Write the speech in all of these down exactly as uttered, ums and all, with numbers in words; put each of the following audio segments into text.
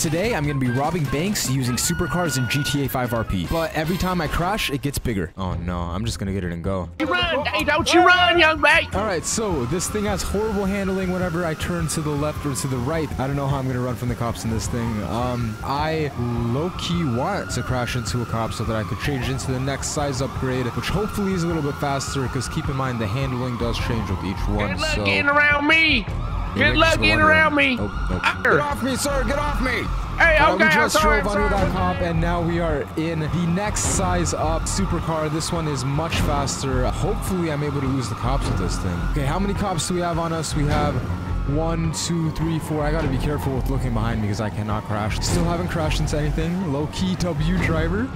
Today, I'm going to be robbing banks using supercars in G T A five R P. But every time I crash, it gets bigger. Oh no, I'm just going to get it and go. You run, hey, don't you run, young man! Alright, so this thing has horrible handling whenever I turn to the left or to the right. I don't know how I'm going to run from the cops in this thing. Um, I low-key want to crash into a cop so that I could change into the next size upgrade, which hopefully is a little bit faster, because keep in mind, the handling does change with each one. Good luck so. getting around me! Good luck getting around me! Nope, nope. Get off me, sir! Get off me! Hey, okay, uh, we just I'm sorry, drove under that cop, and now we are in the next size up supercar. This one is much faster. Hopefully, I'm able to lose the cops with this thing. Okay, how many cops do we have on us? We have one, two, three, four. I gotta be careful with looking behind me because I cannot crash. Still haven't crashed into anything. Low-key W driver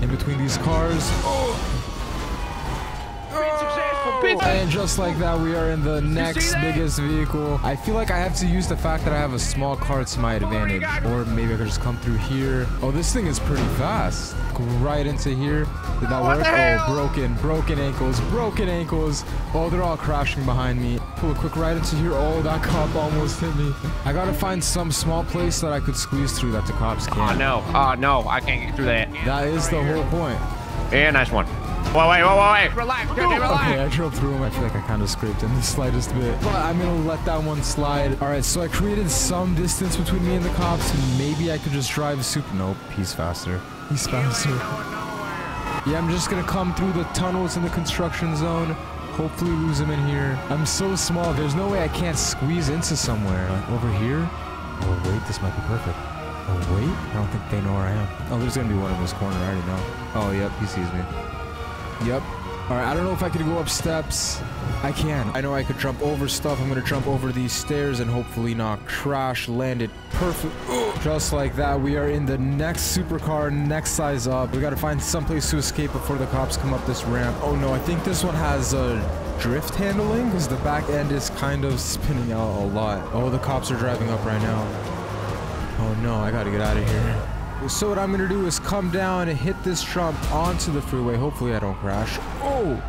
in between these cars. Oh! And just like that, we are in the next biggest vehicle. I feel like I have to use the fact that I have a small car to my advantage. Or maybe I could just come through here. Oh, this thing is pretty fast. Go right into here. Did that work? Oh, broken, broken ankles, broken ankles. Oh, they're all crashing behind me. Pull a quick right into here. Oh, that cop almost hit me. I gotta find some small place that I could squeeze through that the cops can't. Oh, no. Oh, no. I can't get through that. That is the whole point. Yeah, nice one. Whoa, wait, whoa, whoa, wait. Relax, dude, relax. Okay, I drove through him. I feel like I kind of scraped him the slightest bit. But I'm going to let that one slide. All right, so I created some distance between me and the cops. Maybe I could just drive super. Nope, he's faster. He's faster. Yeah, I'm just going to come through the tunnels in the construction zone. Hopefully lose him in here. I'm so small. There's no way I can't squeeze into somewhere. Uh, over here? Oh, wait, this might be perfect. Oh, wait? I don't think they know where I am. Oh, there's going to be one in this corner. I already know. Oh, yep, he sees me. Yep. All right, I don't know if I could go up steps. I can. I know I could jump over stuff. I'm going to jump over these stairs and hopefully not crash. Land it perfect. Just like that, we are in the next supercar, next size up. We got to find someplace to escape before the cops come up this ramp. Oh, no, I think this one has uh, drift handling because the back end is kind of spinning out a lot. Oh, the cops are driving up right now. Oh, no, I got to get out of here. So what I'm going to do is come down and hit this jump onto the freeway. Hopefully I don't crash. Oh!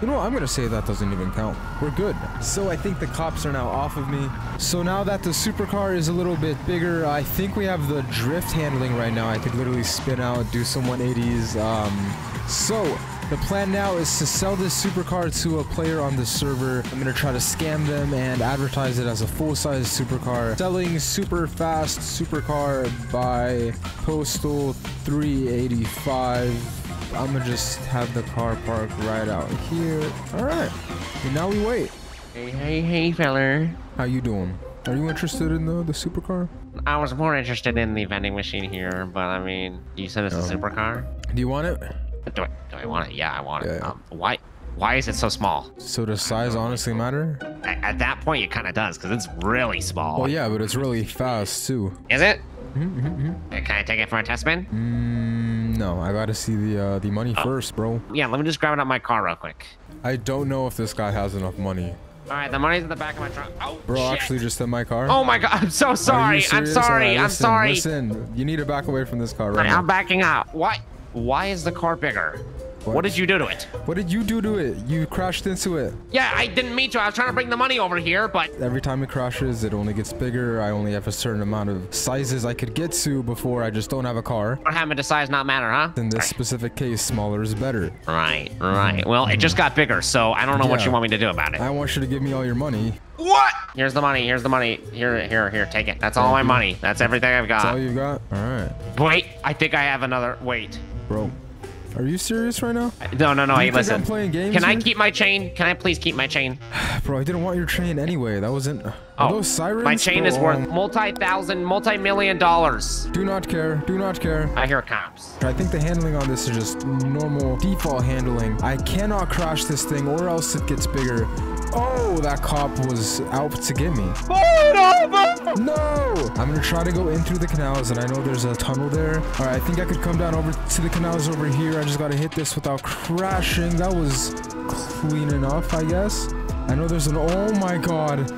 You know what? I'm going to say that doesn't even count. We're good. So I think the cops are now off of me. So now that the supercar is a little bit bigger, I think we have the drift handling right now. I could literally spin out, do some one eighties. Um, so the plan now is to sell this supercar to a player on the server. I'm going to try to scam them and advertise it as a full-size supercar. Selling super fast supercar by postal three eighty-five. I'm going to just have the car parked right out here. All right. And now we wait. Hey, hey, hey, feller. How you doing? Are you interested in the, the supercar? I was more interested in the vending machine here, but I mean, you said it's oh. a supercar. Do you want it? Do I, do I want it? Yeah, I want yeah, it. Yeah. Um, why Why is it so small? So does size honestly matter? At, at that point, it kind of does, because it's really small. Well, yeah, but it's really fast, too. Is it? Mm-hmm, mm-hmm. Can I take it for a test spin? Mm, no, I got to see the, uh, the money oh. first, bro. Yeah, let me just grab it out of my car real quick. I don't know if this guy has enough money. All right, the money's in the back of my truck. Oh, Bro, shit. actually just in my car. Oh my God, I'm so sorry. I'm sorry, right, listen, I'm sorry. Listen, you need to back away from this car right I'm now. I'm backing out. What? Why is the car bigger? What? What did you do to it? What did you do to it? You crashed into it. Yeah, I didn't mean to. I was trying to bring the money over here, but... Every time it crashes, it only gets bigger. I only have a certain amount of sizes I could get to before I just don't have a car. What happened to size not matter, huh? In this right. specific case, smaller is better. Right, right. Well, it just got bigger, so I don't know yeah. what you want me to do about it. I want you to give me all your money. What? Here's the money. Here's the money. Here, here, here. Take it. That's all my money. That's everything I've got. That's all you've got? All right. Wait, I think I have another... Wait. Bro. Are you serious right now? No, no, no. Hey, listen. I'm playing games Can here? I keep my chain? Can I please keep my chain? Bro, I didn't want your chain anyway. That wasn't... Oh, those sirens? My chain Bro, is worth um... multi-thousand, multi-million dollars. Do not care. Do not care. I hear cops. I think the handling on this is just normal default handling. I cannot crash this thing or else it gets bigger. Oh, that cop was out to get me. No! I'm going to try to go in through the canals, and I know there's a tunnel there. All right, I think I could come down over to the canals over here. I just got to hit this without crashing. That was clean enough, I guess. I know there's an... Oh, my God.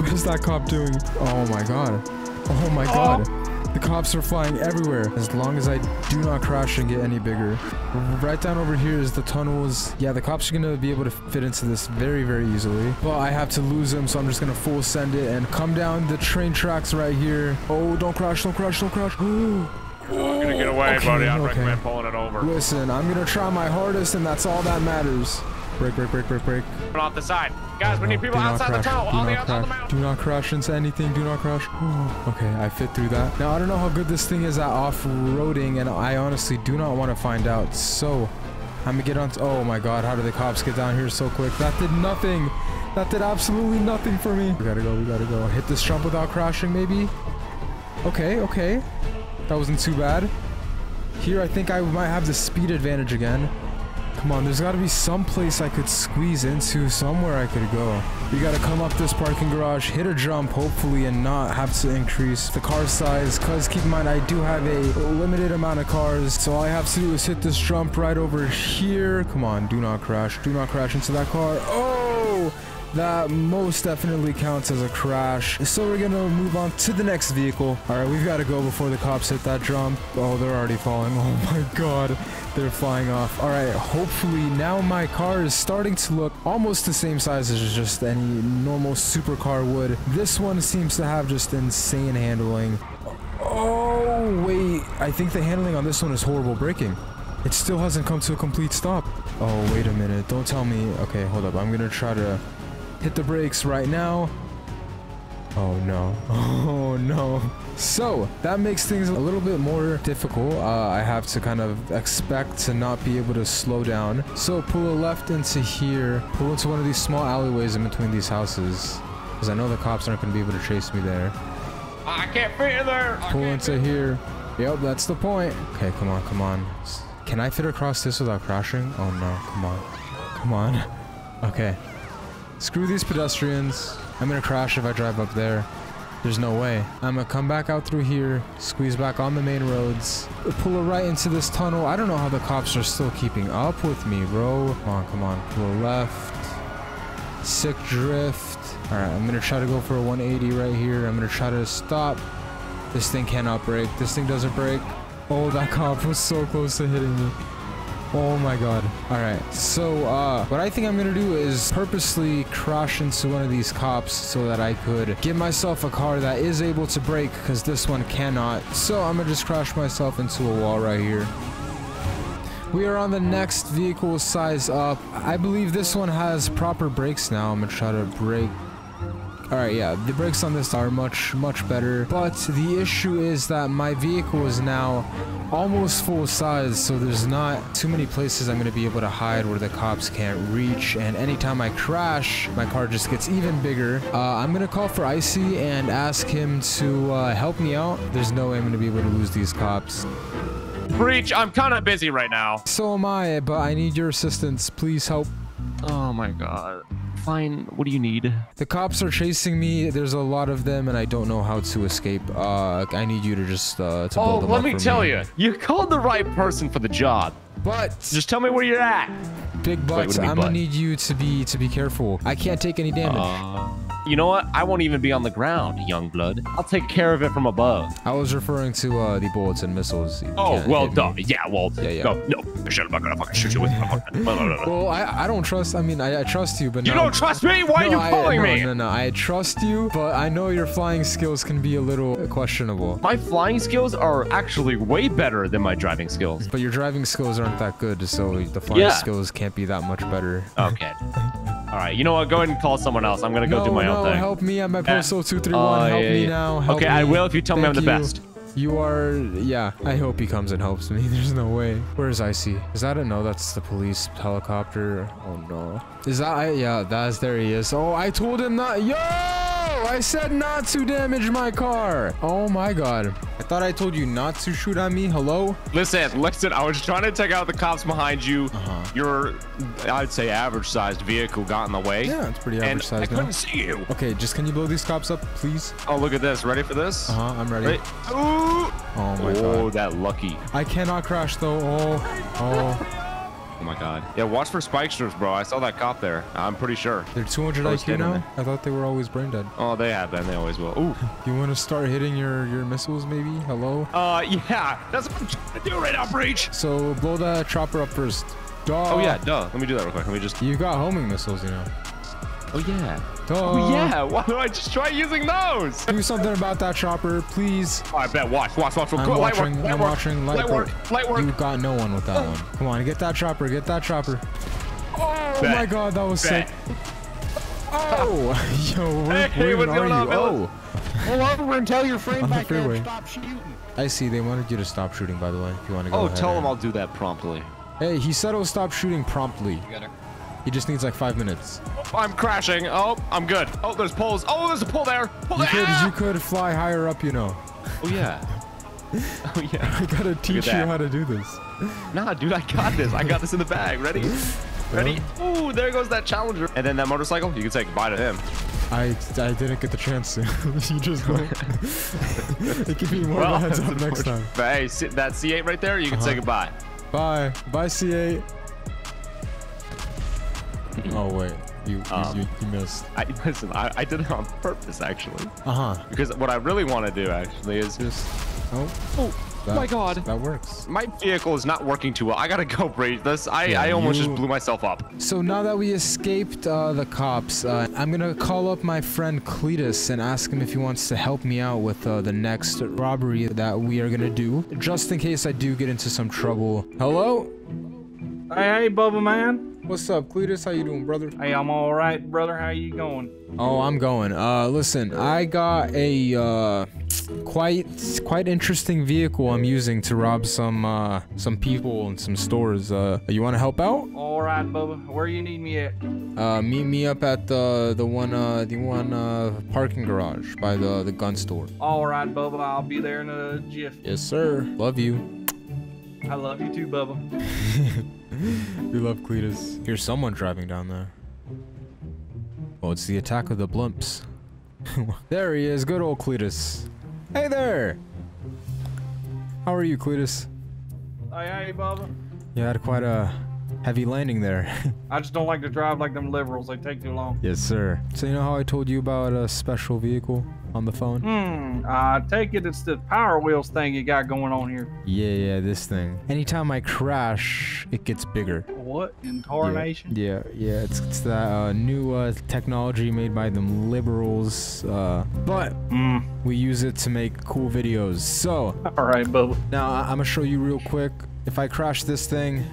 What is that cop doing? Oh, my God. Oh, my God. Oh. The cops are flying everywhere. As long as I do not crash and get any bigger. Right down over here is the tunnels. Yeah, the cops are going to be able to fit into this very, very easily. But I have to lose them, so I'm just going to full send it and come down the train tracks right here. Oh, don't crash, don't crash, don't crash. Ooh. Oh, I'm gonna get away, okay, buddy. I'd okay. recommend pulling it over. Listen, I'm gonna try my hardest, and that's all that matters. Break, break, break, break, break. Off the side, guys. No, we need people outside the tunnel. On the outside the mountain. Do not crash into anything. Do not crash. Ooh. Okay, I fit through that. Now I don't know how good this thing is at off-roading, and I honestly do not want to find out. So, I'm gonna get on. Oh my God, how did the cops get down here so quick? That did nothing. That did absolutely nothing for me. We gotta go. We gotta go. Hit this jump without crashing, maybe. Okay. Okay. That wasn't too bad. Here, I think I might have the speed advantage again. Come on, there's got to be some place I could squeeze into, somewhere I could go. We got to come up this parking garage, hit a jump, hopefully, and not have to increase the car size. Because keep in mind, I do have a limited amount of cars. So all I have to do is hit this jump right over here. Come on, do not crash. Do not crash into that car. Oh! That most definitely counts as a crash. So we're gonna move on to the next vehicle. All right, we've got to go before the cops hit that jump. Oh, they're already falling. Oh my God, they're flying off. All right, hopefully now my car is starting to look almost the same size as just any normal supercar would. This one seems to have just insane handling. Oh wait, I think the handling on this one is horrible. Braking, it still hasn't come to a complete stop. Oh wait a minute, don't tell me. Okay, hold up, I'm gonna try to hit the brakes right now. Oh no, oh no. So that makes things a little bit more difficult. Uh, I have to kind of expect to not be able to slow down. So pull a left into here, pull into one of these small alleyways in between these houses. Because I know the cops aren't gonna be able to chase me there. I can't fit in there. I pull into here. Yep, that's the point. Okay, come on, come on. Can I fit across this without crashing? Oh no, come on, come on. Okay. Screw these pedestrians. I'm gonna crash if I drive up there. There's no way. I'm gonna come back out through here, squeeze back on the main roads, pull a right into this tunnel. I don't know how the cops are still keeping up with me, bro. Come on, come on. Pull left. Sick drift. All right, I'm gonna try to go for a one eighty right here. I'm gonna try to stop. This thing cannot brake. This thing doesn't brake. Oh, that cop was so close to hitting me. Oh my God. All right, so uh what I think I'm gonna do is purposely crash into one of these cops so that I could get myself a car that is able to brake, because this one cannot. So I'm gonna just crash myself into a wall right here. We are on the next vehicle size up. I believe this one has proper brakes now. I'm gonna try to brake. All right, yeah, the brakes on this are much, much better. But the issue is that my vehicle is now almost full size, so there's not too many places I'm gonna be able to hide where the cops can't reach. And anytime I crash, my car just gets even bigger. Uh, I'm gonna call for Icy and ask him to uh, help me out. There's no way I'm gonna be able to lose these cops. Breach, I'm kind of busy right now. So am I, but I need your assistance. Please help. Oh my God. Fine, what do you need? The cops are chasing me. There's a lot of them, and I don't know how to escape. Uh, I need you to just uh, to blow them up for me. Oh, let me tell you, you called the right person for the job. But just tell me where you're at. Big bucks. I'm gonna need you to be to be careful. I can't take any damage. Uh, you know what? I won't even be on the ground, young blood. I'll take care of it from above. I was referring to uh, the bullets and missiles. You oh, well done. Yeah, well, yeah, yeah. No, no, I'm not gonna fucking shoot you with. Well, I I don't trust. I mean, I, I trust you, but you no, don't trust me. Why no, are you calling I, no, me? No, no, no. I trust you, but I know your flying skills can be a little questionable. My flying skills are actually way better than my driving skills. But your driving skills aren't that good, so the flying yeah. skills can't be that much better. Okay. All right, you know what? Go ahead and call someone else. I'm gonna go no, do my no, own thing. Help me! I'm at postal two three one. Uh, help yeah, yeah. me now. Help okay, me. I will if you tell Thank me I'm the you. best. You are, yeah. I hope he comes and helps me. There's no way. Where is Icy? Is that a no? That's the police helicopter. Oh no. Is that? I, yeah, that's there he is. Oh, I told him not. Yo! I said not to damage my car. Oh my God. I thought I told you not to shoot at me. Hello? Listen, listen. I was trying to take out the cops behind you. Uh-huh. Your, I'd say, average-sized vehicle got in the way. Yeah, it's pretty average-sized. I couldn't now. see you. Okay, just can you blow these cops up, please? Oh, look at this. Ready for this? Uh huh. I'm ready. ready? Ooh. Oh my oh, God. Oh, that lucky. I cannot crash though. Oh. Oh. Oh my god. Yeah, watch for spikesters, bro. I saw that cop there. I'm pretty sure. They're two hundred I Q now? I thought they were always brain dead. Oh, they have been. They always will. Ooh. You want to start hitting your, your missiles, maybe? Hello? Uh, yeah. That's what I'm trying to do right now, Breach. So blow that chopper up first. Duh. Oh, yeah. Duh. Let me do that real quick. Let me just... You got homing missiles, you know. Oh, yeah. Duh. Oh, yeah. Why do I just try using those? Do something about that chopper, please. Oh, I bet. Watch. Watch. Watch. I'm watching. I'm watching. Light work. Light work. You got no one with that one. Come on. Get that chopper. Get that chopper. Oh, my God. That was sick. Oh. Yo, where, hey, what's going on, Bill? Pull over and tell your friend back there to stop shooting. I see. They wanted you to stop shooting, by the way. If you want to go ahead. Oh, tell him I'll do that promptly. Hey, he said he'll stop shooting promptly. You got it. He just needs like five minutes. I'm crashing. Oh, I'm good. Oh, there's poles. Oh, there's a pole there. Pull you, there. Could, ah! you could fly higher up, you know. Oh, yeah. Oh, yeah. I gotta teach you how to do this. Nah, dude, I got this. I got this in the bag. Ready? Ready? Yeah. Ooh, there goes that Challenger. And then that motorcycle, you can say goodbye to him. I, I didn't get the chance to. You just went. It could be more well, of a heads up next time. But hey, that C eight right there, you can uh-huh. say goodbye. Bye. Bye, C eight. Oh wait, you um, you, you missed. I, listen, I, I did it on purpose actually. Uh huh. Because what I really want to do actually is just. Oh. Oh. That, my God. That works. My vehicle is not working too well. I gotta go, Breach. This I yeah, I almost you... just blew myself up. So now that we escaped uh, the cops, uh, I'm gonna call up my friend Cletus and ask him if he wants to help me out with uh, the next robbery that we are gonna do, just in case I do get into some trouble. Hello. Hey, hey, Bubba man. What's up, Cletus? How you doing, brother? Hey, I'm all right, brother. How you going? Oh, I'm going. Uh, listen, I got a uh, quite quite interesting vehicle I'm using to rob some uh, some people and some stores. Uh, you want to help out? All right, Bubba. Where you need me at? Uh, meet me up at the the one uh, the one uh, parking garage by the the gun store. All right, Bubba. I'll be there in a jiff. Yes, sir. Love you. I love you too, Bubba. We love Cletus. Here's someone driving down there. Oh, it's the attack of the blimps. There he is, good old Cletus. Hey there! How are you, Cletus? Hey, hey, Bubba. You had quite a heavy landing there. I just don't like to drive like them liberals. They take too long. Yes, sir. So you know how I told you about a special vehicle on the phone? Hmm, I take it it's the Power Wheels thing you got going on here. Yeah, yeah, this thing. Anytime I crash, it gets bigger. What? Incarnation? Yeah, yeah, yeah, it's, it's that uh, new uh, technology made by them liberals. Uh, but mm. we use it to make cool videos, so. All right, Bubba. Now, I'm gonna show you real quick. If I crash this thing,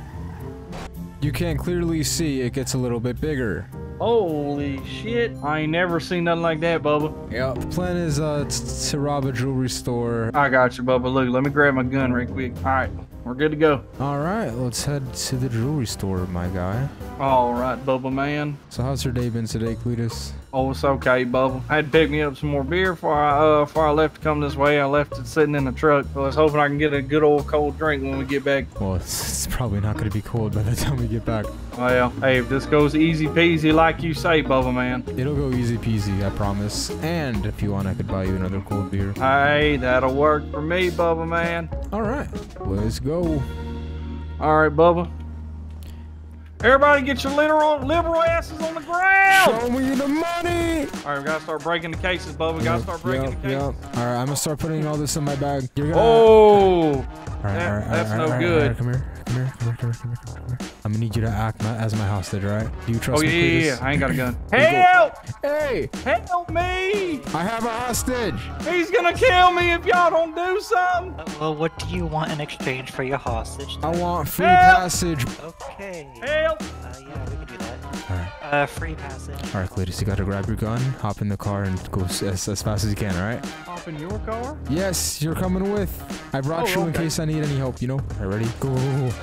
you can clearly see it gets a little bit bigger. Holy shit. I ain't never seen nothing like that, Bubba. Yeah, the plan is uh, to rob a jewelry store. I got you, Bubba. Look, let me grab my gun right quick. All right, we're good to go. All right, let's head to the jewelry store, my guy. All right, Bubba man. So how's your day been today, Cletus? Oh, it's okay, Bubba. I had to pick me up some more beer before I, uh, before I left to come this way. I left it sitting in the truck, so I was hoping I can get a good old cold drink when we get back. Well, it's, it's probably not going to be cold by the time we get back. Well, hey, if this goes easy peasy like you say, Bubba man. It'll go easy peasy, I promise. And if you want, I could buy you another cold beer. Hey, that'll work for me, Bubba man. All right, let's go. All right, Bubba. Everybody get your literal liberal asses on the ground! Show me the money! Alright, we gotta start breaking the cases, Bubba. We gotta start breaking yep, the cases. Yep. Alright, I'm gonna start putting all this in my bag. You're gonna... Oh! All right, that, all right, that's all right, no all right, good. All right, come here. Come here, come here, come here, come here, come here. I'm gonna need you to act my, as my hostage, alright? Do you trust oh, yeah, me, yeah, yeah, I ain't got a gun. Help! Hey! Help me! I have a hostage! He's gonna kill me if y'all don't do something! Uh, well, what do you want in exchange for your hostage? I want free Help! Passage. Okay. Help! Uh, yeah, we can do that. Alright. Uh, free passage. Alright, Cletus, you gotta grab your gun, hop in the car, and go as, as fast as you can, alright? Hop in your car? Yes, you're coming with. I brought oh, you okay. in case I need any help, you know? Alright, ready? Go, go, go, go.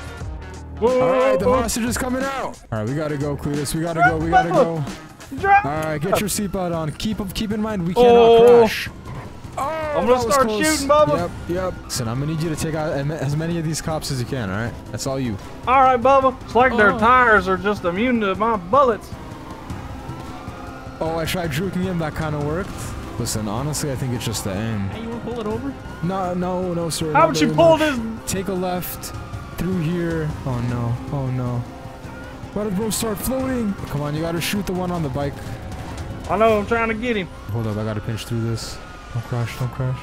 Whoa, all right, the hostage is coming out. All right, we gotta go, Cletus. We gotta go. We gotta go. All right, get your seatbelt on. Keep keep in mind we cannot oh. crash. Oh, I'm gonna start close. shooting, Bubba. Yep, yep. Listen, I'm gonna need you to take out as many of these cops as you can. All right, that's all you. All right, Bubba. It's like oh. their tires are just immune to my bullets. Oh, I tried juking him. That kind of worked. Listen, honestly, I think it's just the aim. Hey, you wanna pull it over? No, no, no, sir. How would you pull this? Take a left. Through here. Oh no. Oh no. Let it go, start floating. Come on, you gotta shoot the one on the bike. I know, I'm trying to get him. Hold up, I gotta pinch through this. Don't crash, don't crash.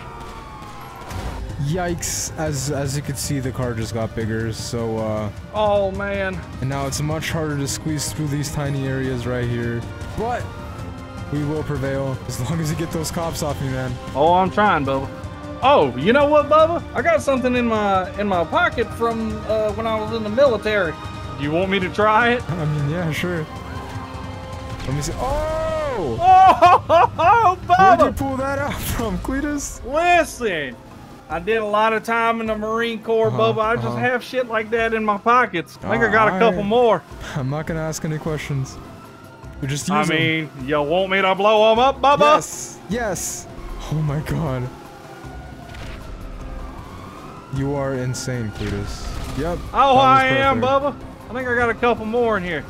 Yikes. As as you can see, the car just got bigger, so uh oh man. And now it's much harder to squeeze through these tiny areas right here. But we will prevail as long as you get those cops off me, man. Oh, I'm trying, Bubba. Oh, you know what, Bubba? I got something in my in my pocket from uh when I was in the military. You want me to try it? I mean, yeah, sure. Let me see. Oh! Oh, oh, oh Bubba! Where'd you pull that out from, Cletus? Listen! I did a lot of time in the Marine Corps, uh-huh, Bubba. I just uh-huh. have shit like that in my pockets. I think uh, I got a couple I, more. I'm not gonna ask any questions. We just use I mean, them. You want me to blow them up, Bubba? Yes. Yes. Oh my God. You are insane, Cletus. Yep. Oh, I perfect. am, Bubba. I think I got a couple more in here.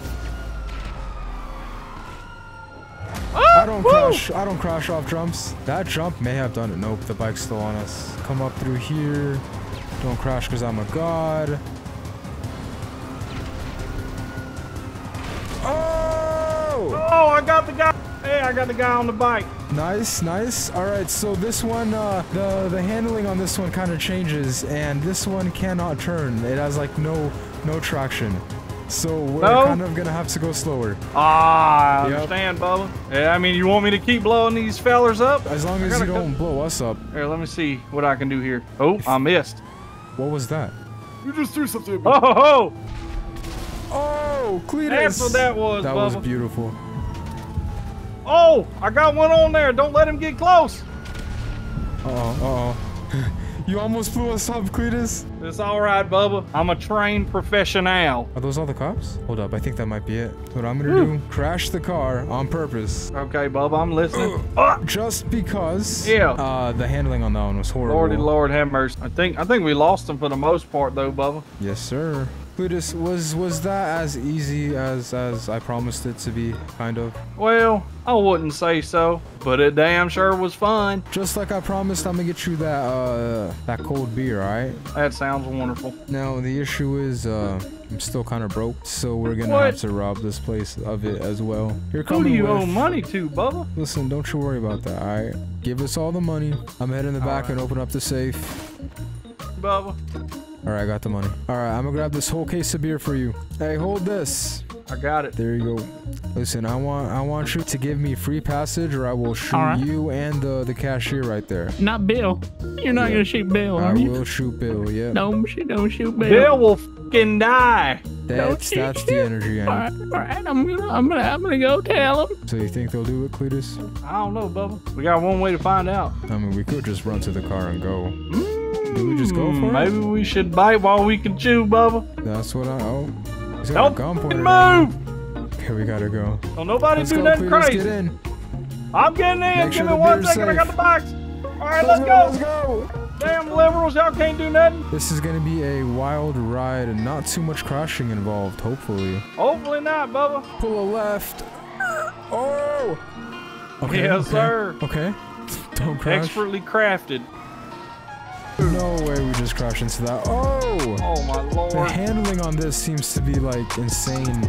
I don't Woo! crash. I don't crash off jumps. That jump may have done it. Nope, the bike's still on us. Come up through here. Don't crash, cause I'm a god. Oh! Oh, I got the guy. Hey, I got the guy on the bike. Nice, nice. All right, so this one, uh, the the handling on this one kind of changes, and this one cannot turn. It has like no no traction. So we're no? kind of gonna have to go slower. Ah, I yep. understand, Bubba. Yeah, I mean, you want me to keep blowing these fellers up? As long as you don't blow us up. Here, let me see what I can do here. Oh, I missed. What was that? You just threw something at me. Oh, ho, ho. Oh, Cletus. That's what that was, That Bubba. was beautiful. Oh, I got one on there. Don't let him get close. Uh-oh, uh-oh. You almost blew us up, Cletus. It's all right, Bubba. I'm a trained professional. Are those all the cops? Hold up, I think that might be it. What I'm gonna Ooh. do, crash the car on purpose. Okay, Bubba, I'm listening. Just because yeah. uh, the handling on that one was horrible. Lordy, Lord have mercy. I think, I think we lost them for the most part, though, Bubba. Yes, sir. Cletus, was was that as easy as as I promised it to be, kind of? Well, I wouldn't say so, but it damn sure was fun. Just like I promised, I'm gonna get you that uh that cold beer, all right? That sounds wonderful. Now the issue is uh I'm still kind of broke, so we're gonna what? have to rob this place of it as well. You're coming Who do you with... owe money to, Bubba? Listen, don't you worry about that, all right? Give us all the money. I'm heading the all back right. and open up the safe. Bubba. All right, I got the money. All right, I'm gonna grab this whole case of beer for you. Hey, hold this. I got it. There you go. Listen, I want I want you to give me free passage, or I will shoot right. you and the the cashier right there. Not Bill. You're not yeah. gonna shoot Bill. I are you? will shoot Bill. Yeah. Don't shoot. Don't shoot Bill. Bill will fucking die. That's don't that's the energy. All right, all right. I'm gonna I'm gonna I'm gonna go tell him. So you think they'll do it, Cletus? I don't know, Bubba. We got one way to find out. I mean, we could just run to the car and go. Mm. Do we just go for Maybe it? Maybe we should bite while we can chew, Bubba. That's what I oh. He's got nope. a move! Okay, we gotta go. Don't nobody let's do go, nothing Cletus, crazy. Get in. I'm getting in. Make Give sure me one second. Safe. I got the box. All right, let's, let's go. go. Let's go. Damn liberals, y'all can't do nothing. This is gonna be a wild ride and not too much crashing involved, hopefully. Hopefully not, Bubba. Pull a left. Oh. Okay, yes, okay. sir. Okay. Don't crash. Expertly crafted. No way we just crashed into that. Oh! Oh my lord. The handling on this seems to be like insane.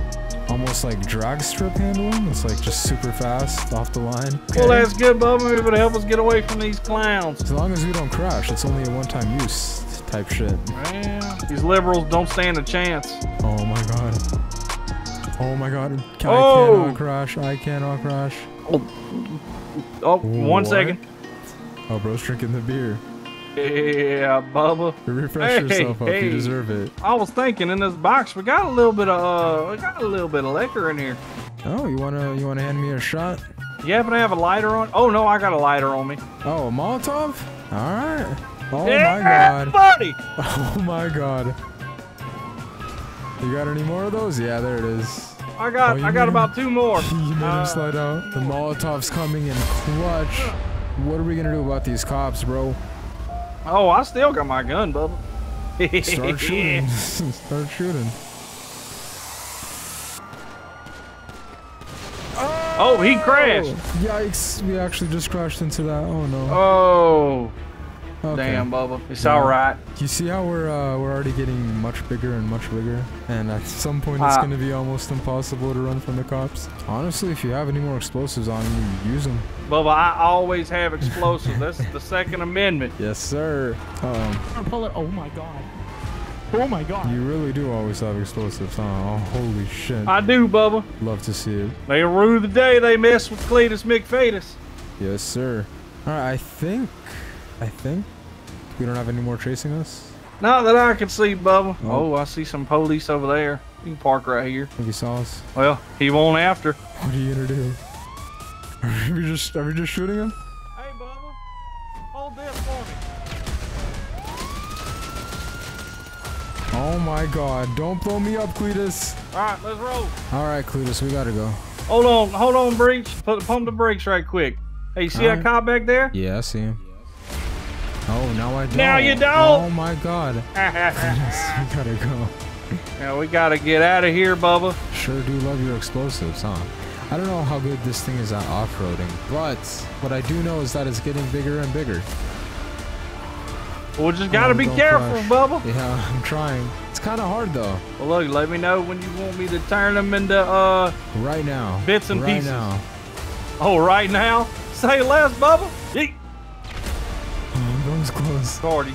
Almost like drag strip handling. It's like just super fast off the line. Okay. Well, that's good, Bubba. It would help us get away from these clowns. As long as we don't crash, it's only a one-time use type shit. Man, these liberals don't stand a chance. Oh my god. Oh my god. I oh. cannot crash. I cannot crash. Oh, oh one what? second. Oh, bro's drinking the beer. Yeah, Bubba. Refresh hey, yourself up. Hey. You deserve it. I was thinking in this box we got a little bit of uh, we got a little bit of liquor in here. Oh, you wanna you wanna hand me a shot? You happen to have a lighter on? Oh no, I got a lighter on me. Oh, a Molotov? All right. Oh yeah, my God. Buddy. Oh my God. You got any more of those? Yeah, there it is. I got oh, I got him? about two more. You made uh, him slide out. The Molotov's coming in clutch. What are we gonna do about these cops, bro? Oh, I still got my gun, Bubba. Start shooting. Start shooting. Oh! Oh, he crashed. Yikes. We actually just crashed into that. Oh, no. Oh. Okay. Damn, Bubba. It's yeah. all right. You see how we're uh, we're already getting much bigger and much bigger, and at some point uh, it's gonna be almost impossible to run from the cops. Honestly, if you have any more explosives on you, use them. Bubba, I always have explosives. That's the Second Amendment. Yes, sir. Um, pull it. Oh my God. Oh my God. You really do always have explosives, huh? Oh, holy shit. I do, Bubba. Love to see it. They rue the day they mess with Cletus McVetus. Yes, sir. All right, I think. I think we don't have any more chasing us. Not that I can see, Bubba. Oh, oh I see some police over there. You can park right here. I think he saw us. Well, he won't after. What are you gonna do? Are we just, are we just shooting him? Hey, Bubba, hold this for me. Oh my God! Don't blow me up, Cletus. All right, let's roll. All right, Cletus, we gotta go. Hold on, hold on, Breach. Put, pump the brakes right quick. Hey, you see that cop back there? Yeah, I see him. Oh, now I don't. Now you don't. Oh my God. Yes, we gotta go. Now we gotta get out of here, Bubba. Sure do love your explosives, huh? I don't know how good this thing is at off-roading, but what I do know is that it's getting bigger and bigger. Well, we just gotta oh, be careful, crash. Bubba. Yeah, I'm trying. It's kind of hard though. Well, look, let me know when you want me to turn them into uh. Right now. Bits and right pieces. Right now. Oh, right now. Say less, Bubba. Yeet. That was close. forty.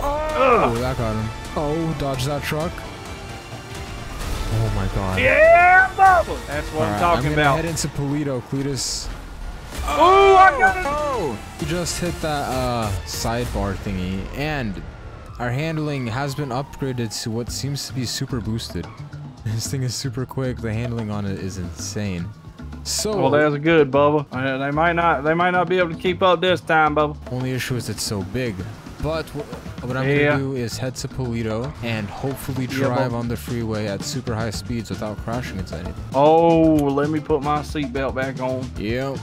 Oh, that got him. Oh, dodge that truck. Oh my God. Yeah, Bubba. That's what right, I'm talking I'm about. Head into Polito, Cletus. Oh, I got it. Oh, you just hit that uh, sidebar thingy, and our handling has been upgraded to what seems to be super boosted. This thing is super quick. The handling on it is insane. So well, that's good, Bubba. They might not, they might not be able to keep up this time, Bubba. Only issue is it's so big. But what, what I'm yeah. gonna do is head to Polito and hopefully drive yeah, on the freeway at super high speeds without crashing into anything. Oh, let me put my seatbelt back on. Yep.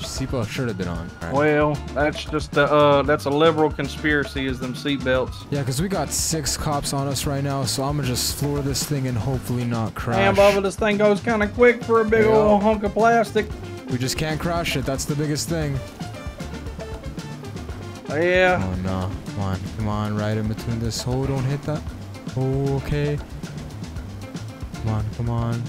Seatbelt should have been on. Right? Well, that's just a, uh, that's a liberal conspiracy is them seatbelts. Yeah, because we got six cops on us right now, so I'm going to just floor this thing and hopefully not crash. Damn, Bubba, this thing goes kind of quick for a big yeah. old hunk of plastic. We just can't crash it. That's the biggest thing. Yeah. Oh, no. Come on. Come on, right in between this hole. Don't hit that. Oh, okay. Come on. Come on.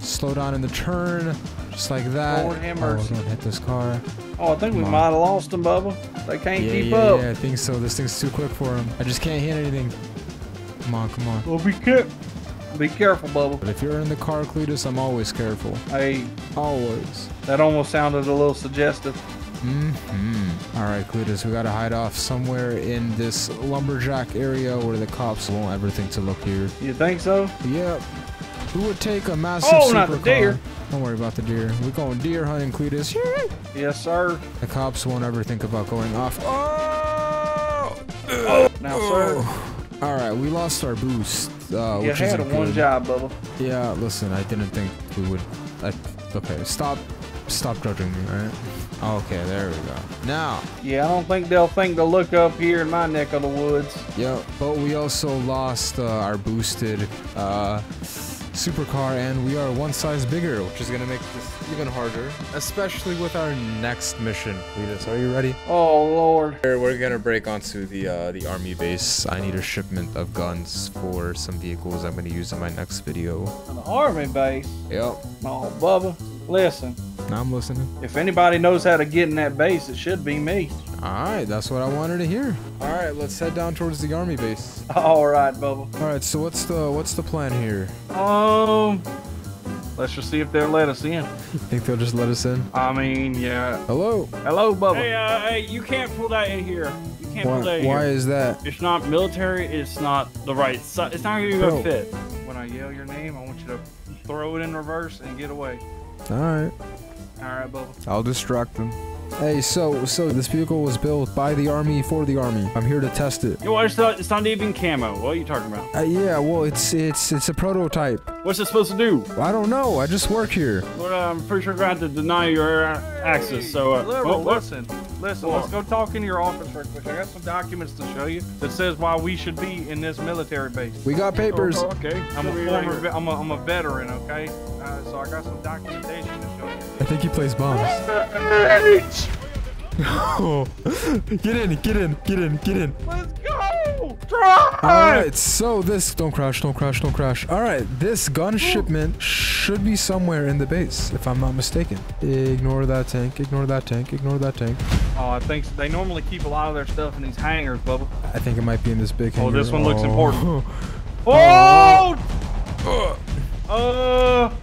Slow down in the turn. Just like that. Lord have mercy. Oh, we're gonna hit this car. Oh, I think Come we on. might have lost him, Bubba. They can't yeah, keep yeah, up. Yeah, I think so. This thing's too quick for him. I just can't hit anything. Come on, come on. Well, be careful. Be careful, Bubba. But if you're in the car, Cletus, I'm always careful. Hey. Always. That almost sounded a little suggestive. Mm-hmm. All right, Cletus, we gotta hide off somewhere in this lumberjack area where the cops won't ever think to look here. You think so? Yep. Who would take a massive oh, supercar? Not the deer. Don't worry about the deer. We're going deer hunting, Cletus. Yes, sir. The cops won't ever think about going off. Oh! oh now, oh. sir. All right, we lost our boost. Uh, you which had a one job, Bubba. Yeah, listen, I didn't think we would. I, okay, stop. Stop judging me, all right? Okay, there we go. Now. Yeah, I don't think they'll think to look up here in my neck of the woods. Yeah, but we also lost uh, our boosted. Uh, supercar, and we are one size bigger, which is gonna make this even harder, especially with our next mission. Cletus, are you ready? Oh Lord. We're gonna break onto the uh, the army base. I need a shipment of guns for some vehicles I'm gonna use in my next video. An army base? Yep. Oh, Bubba, listen. I'm listening. If anybody knows how to get in that base, it should be me. Alright, that's what I wanted to hear. Alright, let's head down towards the army base. Alright, Bubba. Alright, so what's the what's the plan here? Um Let's just see if they'll let us in. You think they'll just let us in? I mean, yeah. Hello. Hello, Bubba. Hey, uh, hey, you can't pull that in here. You can't why, pull that in why here. Why is that? It's not military, it's not the right side. It's not gonna go fit. When I yell your name, I want you to throw it in reverse and get away. Alright. Alright, Bubba. I'll distract them. Hey, so, so this vehicle was built by the army for the army. I'm here to test it. Yo, it's not, it's not even camo. What are you talking about? Uh, yeah, well, it's it's it's a prototype. What's it supposed to do? I don't know. I just work here. Well, uh, I'm pretty sure going to deny your uh, hey, access. So, uh, oh, listen, listen. What? Let's go talk into your office real quick. I got some documents to show you that says why we should be in this military base. We got papers. Oh, okay. I'm a former, I'm a, I'm a veteran. Okay. Uh, so I got some documentation to show you. I think he plays bombs. No. Get in, get in, get in, get in. Let's go. Drive. All right. So this, don't crash, don't crash, don't crash. All right. This gun shipment should be somewhere in the base, if I'm not mistaken. Ignore that tank. Ignore that tank. Ignore that tank. Oh, I think they normally keep a lot of their stuff in these hangars, Bubba. I think it might be in this big hangar. Oh, this one oh. looks important. Oh. Uh. uh.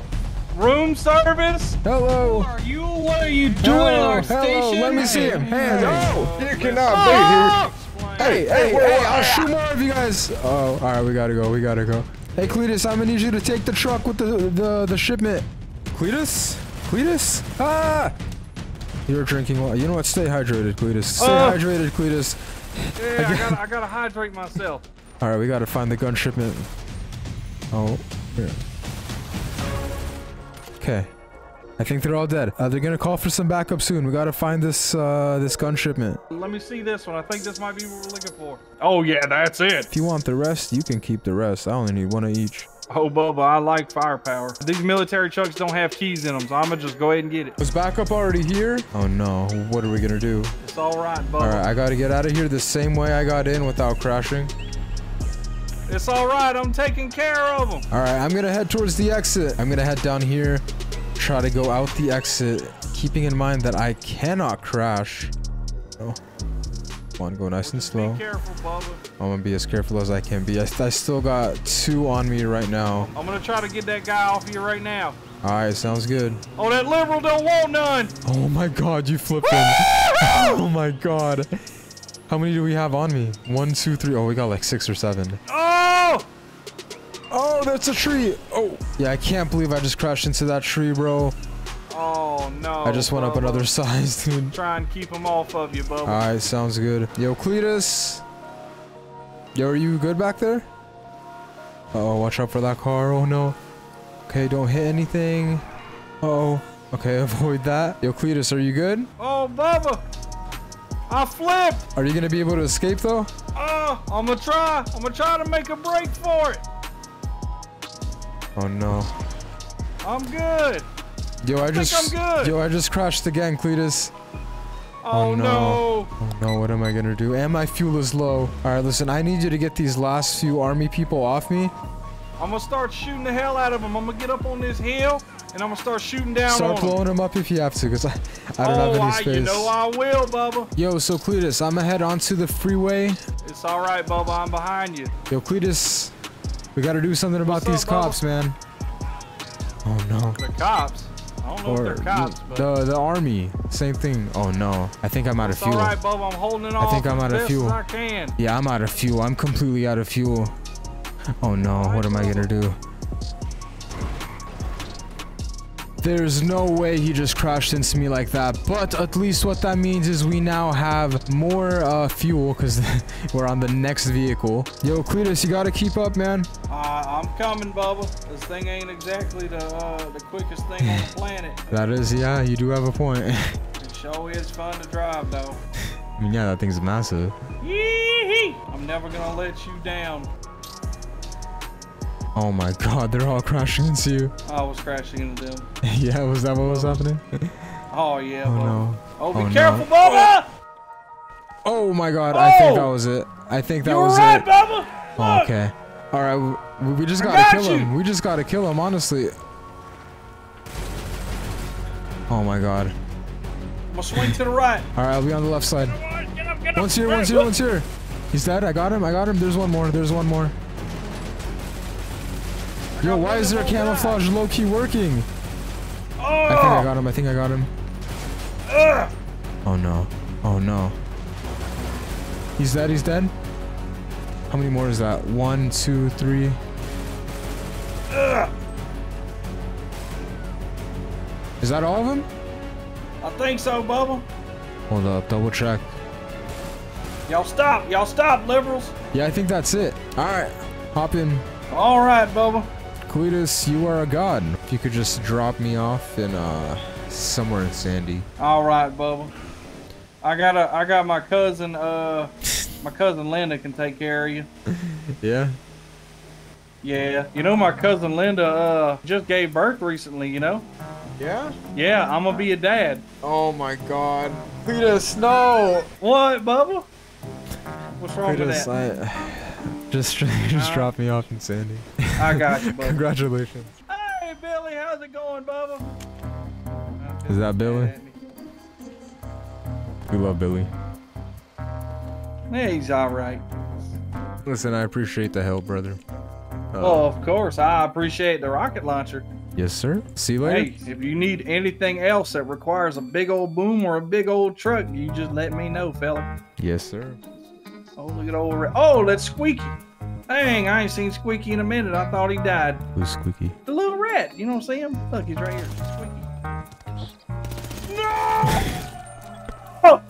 Room service? Hello. Who are you? What are you doing hello, in our hello. station? Let me see him. Hands up. Hey. Oh, you cannot oh. be here. Hey, hey, hey, hey, I'll shoot more of you guys. Oh, all right, we gotta go. We gotta go. Hey, Cletus, I'm gonna need you to take the truck with the, the, the shipment. Cletus? Cletus? Ah! You're drinking water. You know what? Stay hydrated, Cletus. Stay uh. hydrated, Cletus. Yeah, I gotta, I gotta hydrate myself. All right, we gotta find the gun shipment. Oh, here. Okay, I think they're all dead. Uh, they're gonna call for some backup soon. We gotta find this uh, this gun shipment. Let me see this one. I think this might be what we're looking for. Oh yeah, that's it. If you want the rest, you can keep the rest. I only need one of each. Oh, Bubba, I like firepower. These military trucks don't have keys in them, so I'm gonna just go ahead and get it. Was backup already here? Oh no, what are we gonna do? It's all right, Bubba. All right, I gotta get out of here the same way I got in without crashing. It's all right, I'm taking care of them. All right, I'm gonna head towards the exit. I'm gonna head down here, try to go out the exit, keeping in mind that I cannot crash. Oh, come on, go nice and slow. Be careful, Bubba. I'm gonna be as careful as I can be. I, I still got two on me right now. I'm gonna try to get that guy off of you right now. All right, sounds good. Oh, that liberal don't want none. Oh my God, you flipped him. Oh my God. How many do we have on me? One, two, three. Oh, we got like six or seven. Oh! Oh, that's a tree. Oh. Yeah, I can't believe I just crashed into that tree, bro. Oh, no. I just went Bubba. up another size, dude. Try and keep them off of you, Bubba. All right, sounds good. Yo, Cletus. Yo, are you good back there? Uh-oh, watch out for that car. Oh, no. Okay, don't hit anything. Uh-oh. Okay, avoid that. Yo, Cletus, are you good? Oh, Bubba. I flipped! Are you gonna be able to escape though? Oh, I'm gonna try. I'm gonna try to make a break for it. Oh no. I'm good. Yo, I, I just think I'm good. Yo, I just crashed again, Cletus. Oh, oh no. no. Oh no, what am I gonna do? And my fuel is low. Alright, listen, I need you to get these last few army people off me. I'm gonna start shooting the hell out of them. I'm gonna get up on this hill. And I'm gonna start shooting down start on Start blowing him up if you have to, because I, I don't oh, have any space. Oh, you know I will, Bubba. Yo, so Cletus, I'm gonna head onto the freeway. It's all right, Bubba. I'm behind you. Yo, Cletus, we gotta do something about What's these up, cops, Bubba? man. Oh, no. The cops? I don't know or if they're cops, but... The, the army. Same thing. Oh, no. I think I'm out it's of fuel. all right, Bubba. I'm holding it off I think I'm out of fuel. I can. Yeah, I'm out of fuel. I'm completely out of fuel. Oh, no. Right, what am Bubba. I gonna do? There's no way he just crashed into me like that, but at least what that means is we now have more uh, fuel because we're on the next vehicle. Yo, Cletus, you gotta keep up, man. Uh, I'm coming, Bubba. This thing ain't exactly the uh, the quickest thing on the planet. That is, yeah, you do have a point. It sure is fun to drive, though. I mean, yeah, that thing's massive. Yee-hee! I'm never gonna let you down. Oh my God, they're all crashing into you. I was crashing into them. Yeah, was that what was happening? Oh yeah. Oh Bubba. no. Oh, be oh, careful, no. Bubba! Oh my God, oh! I think that was it. I think that you was right, it. You were right, Bubba! Oh, okay. All right, we, we just gotta got kill you. him. We just gotta kill him, honestly. Oh my God. I'm gonna swing to the right. All right, I'll be on the left side. Get up, get up. One's here, one's here, one's here. He's dead, I got him, I got him. There's one more, there's one more. Yo, why is there camouflage low-key working? Oh. I think I got him, I think I got him. Ugh. Oh no, oh no. He's dead, he's dead. How many more is that? One, two, three. Ugh. Is that all of them? I think so, Bubba. Hold up, double check. Y'all stop, y'all stop, liberals. Yeah, I think that's it. All right, hop in. All right, Bubba. Cletus, you are a god. If you could just drop me off in uh somewhere in Sandy. All right, Bubba. I got a I got my cousin uh my cousin Linda can take care of you. Yeah. Yeah. You know my cousin Linda uh just gave birth recently, you know? Yeah? Yeah, I'm gonna be a dad. Oh my God. Cletus, no! What, Bubba? What's wrong Cletus, with that? I, just just uh, drop me off in Sandy. I got you, Bubba. Congratulations. Hey, Billy, how's it going, Bubba? Is that Billy? We love Billy. Yeah, he's all right. Listen, I appreciate the help, brother. Uh, oh, of course. I appreciate the rocket launcher. Yes, sir. See you later. Hey, if you need anything else that requires a big old boom or a big old truck, you just let me know, fella. Yes, sir. Oh, look at old... Oh, that's Squeaky. Dang, I ain't seen Squeaky in a minute. I thought he died. Who's Squeaky? The little rat. You don't see him? Look, he's right here. Squeaky. No! Oh!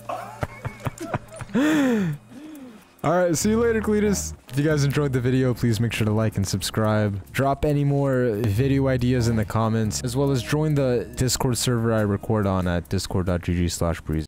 All right, see you later, Cletus. If you guys enjoyed the video, please make sure to like and subscribe. Drop any more video ideas in the comments, as well as join the Discord server I record on at discord dot g g slash breeze.